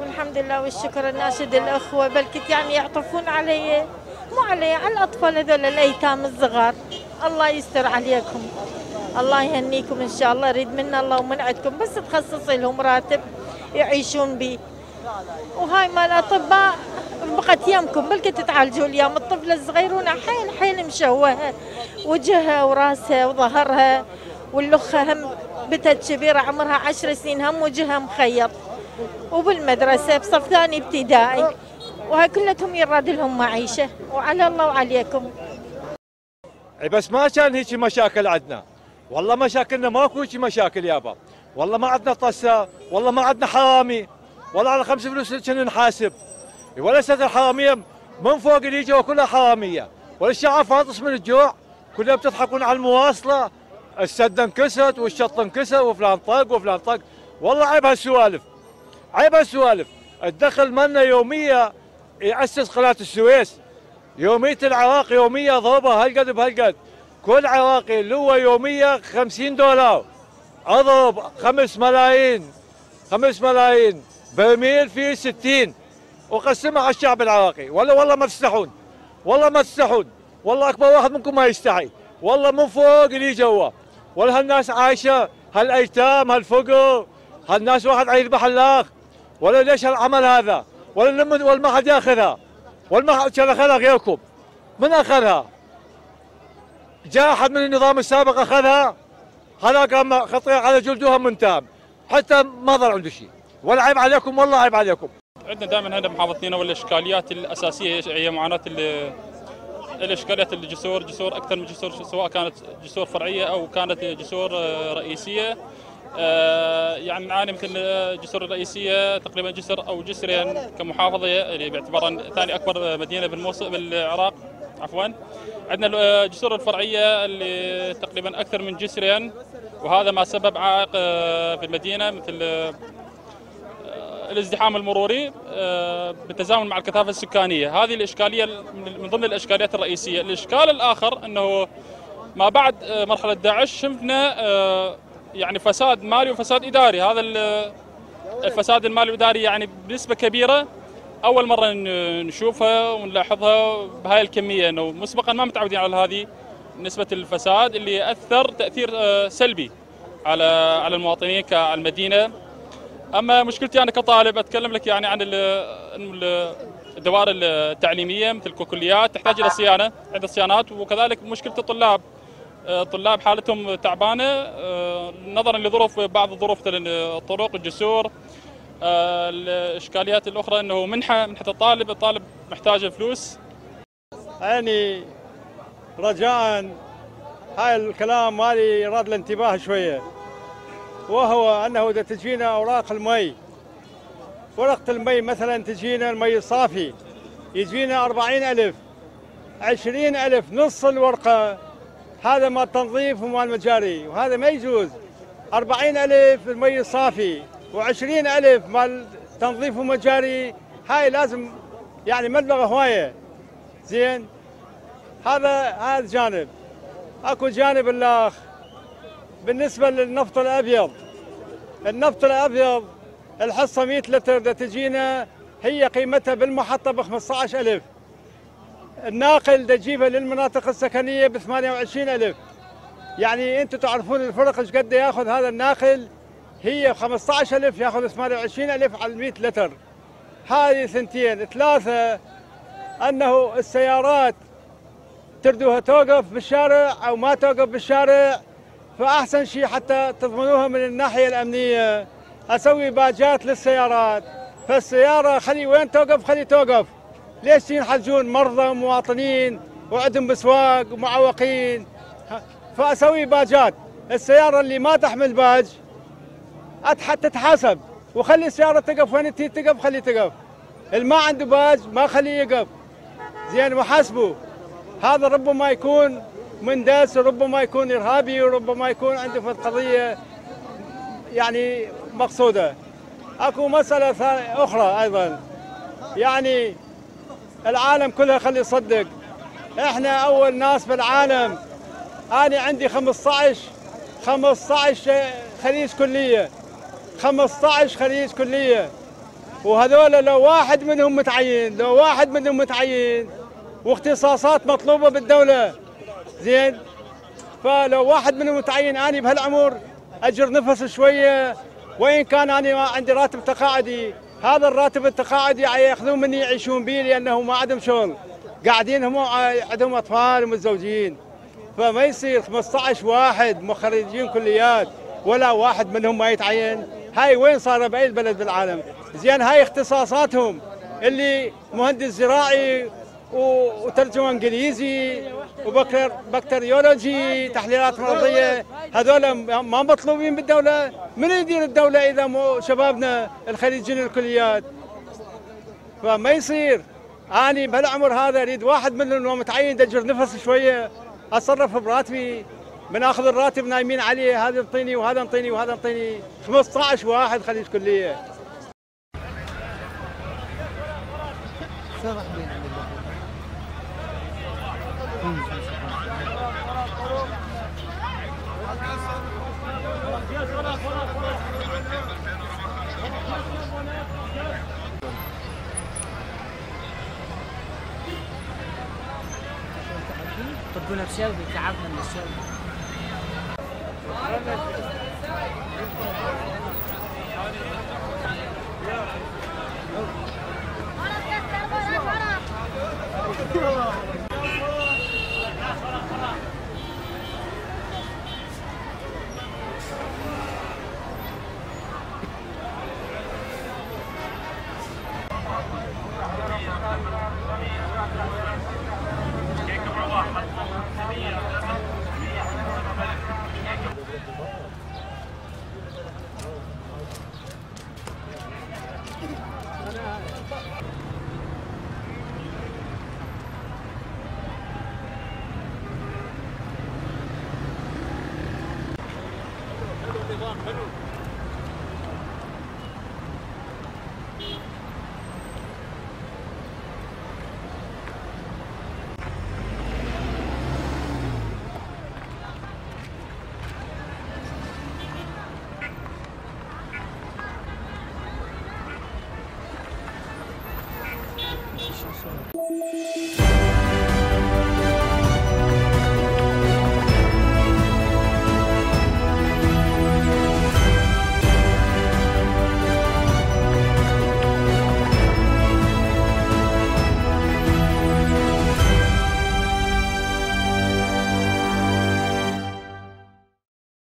والحمد لله والشكر اناشد الاخوه بلكت يعني يعطفون علي، مو علي، على الاطفال هذول الايتام الصغار. الله يستر عليكم، الله يهنيكم ان شاء الله، يريد منا الله ومن عندكم، بس تخصصي لهم راتب يعيشون بيه. وهاي مال الاطباء بقت يمكم بلكي تتعالجوا اليوم. الطفله الصغيرونه حيل مشوهه، وجهها وراسها وظهرها، واللخه هم بنتها الكبيره عمرها 10 سنين هم وجهها مخيط، وبالمدرسه بصف ثاني ابتدائي، وهاي كلتهم يراد لهم معيشه. وعلى الله وعليكم. بس ما كان هيك مشاكل عندنا، والله مشاكلنا ماكو هيك مشاكل يابا، والله ما عندنا طسه، والله ما عندنا حرامي، والله على 5 فلوس كنا نحاسب، وليست الحراميه من فوق اللي يجوا كلها حراميه، والشعب فاطس من الجوع، كلها بتضحكون على المواصله، السد انكسرت والشط انكسر وفلان طق وفلان طق، والله عيب هالسوالف، عيب هالسوالف. الدخل مالنا يوميه يأسس قناه السويس، يوميه العراق يوميه ضربها هالقد بهالقد، كل عراقي اللي هو يوميه $50 اضرب 5 ملايين 5 ملايين برميل فيه 60 وقسمها على الشعب العراقي. ولا والله ما تستحون، والله ما تستحون، والله اكبر واحد منكم ما يستحي، والله من فوق اللي جوا. ولا هالناس عايشه، هالايتام، هالفقر، هالناس واحد عايش بحلاق. ولا ليش هالعمل هذا؟ ولا ما حد ياخذها، ولا كان اخذها غيركم. من اخذها؟ جاء احد من النظام السابق اخذها؟ هذا قام خطير على جلدهم من تام، حتى ما ظل عنده شيء. ولا عيب عليكم، والله عيب عليكم. عندنا دائما هنا محافظتنا والاشكاليات الاساسيه هي معاناه الاشكاليات الجسور، جسور اكثر من جسور، سواء كانت جسور فرعيه او كانت جسور رئيسيه. يعني نعاني مثل الجسور الرئيسيه تقريبا جسر او جسرين كمحافظه، اللي باعتبارها ثاني اكبر مدينه بالموصل بالعراق عفوا. عندنا الجسور الفرعيه اللي تقريبا اكثر من جسرين، وهذا ما سبب عائق في المدينه مثل الازدحام المروري بالتزامن مع الكثافه السكانيه. هذه الاشكاليه من ضمن الاشكاليات الرئيسيه. الاشكال الاخر انه ما بعد مرحله داعش شفنا يعني فساد مالي وفساد اداري. هذا الفساد المالي والاداري يعني بنسبه كبيره اول مره نشوفها ونلاحظها بهاي الكميه، انه مسبقا ما متعودين على هذه نسبه الفساد اللي اثر تاثير سلبي على المواطنين كعلى المدينه. اما مشكلتي انا كطالب اتكلم لك يعني عن الدوائر التعليميه مثل الكليات تحتاج الى صيانه، عندها صيانات، وكذلك مشكله الطلاب. الطلاب حالتهم تعبانه نظرا لظروف بعض الظروف مثل الطرق، الجسور. الاشكاليات الاخرى انه منحه الطالب، الطالب محتاج فلوس. يعني رجاء هاي الكلام مالي راد الانتباه شويه، وهو انه اذا تجينا اوراق المي، ورقه المي مثلا تجينا المي الصافي يجينا 40,000 20,000 نص الورقه. هذا مال تنظيف ومال مجاري، وهذا ما يجوز. 40,000 المي الصافي و20,000 مال تنظيف ومجاري، هاي لازم يعني مبلغ هوايه. زين، هذا جانب. اكو جانب الاخ بالنسبه للنفط الابيض. النفط الابيض الحصه 100 لتر دا تجينا هي قيمتها بالمحطه ب 15,000. الناقل دا تجيبها للمناطق السكنيه ب 28,000. يعني انتم تعرفون الفرق ايش قد ياخذ هذا الناقل. هي 15,000 ياخذ 28,000 على 100 لتر. هذه ثنتين. ثلاثه انه السيارات تردوها توقف بالشارع او ما توقف بالشارع، فأحسن شيء حتى تضمنوها من الناحية الأمنية أسوي باجات للسيارات. فالسيارة خلي وين توقف خلي توقف. ليش ينحجون مرضى ومواطنين وعندهم بسواق ومعوقين؟ فأسوي باجات. السيارة اللي ما تحمل باج تتحاسب، وخلي السيارة تقف وين تي تقف خلي تقف. اللي ما عنده باج ما خليه يقف. زين، وحاسبه. هذا ربما يكون منداس، ربما يكون إرهابي، وربما يكون عنده في القضية يعني مقصودة. اكو مسألة أخرى أيضا، يعني العالم كلها خلي يصدق احنا أول ناس بالعالم. أنا عندي 15 خريج كلية، 15 خريج كلية، وهذول لو واحد منهم متعين واختصاصات مطلوبة بالدولة. زين، فلو واحد منهم متعين اني بهالعمر اجر نفس شويه، وان كان اني عندي راتب تقاعدي. هذا الراتب التقاعدي ياخذون مني يعيشون به، لانه ما عندهم شغل، قاعدين هم عندهم اطفال ومتزوجين. فما يصير 15 واحد مخرجين كليات ولا واحد منهم ما يتعين. هاي وين صار باي بلد بالعالم؟ زين، هاي اختصاصاتهم اللي مهندس زراعي وترجمه انجليزي وبكتيريولوجي تحليلات مرضيه، هذول ما مطلوبين بالدوله. من يدير الدوله اذا مو شبابنا الخريجين الكليات؟ فما يصير. اني بهالعمر هذا اريد واحد منهم متعين دجر نفس شويه اتصرف براتبي. من اخذ الراتب نايمين عليه، هذا انطيني وهذا انطيني وهذا انطيني. 15 واحد خريج كليه. طبنا بشاوي تعبنا من الشاوي.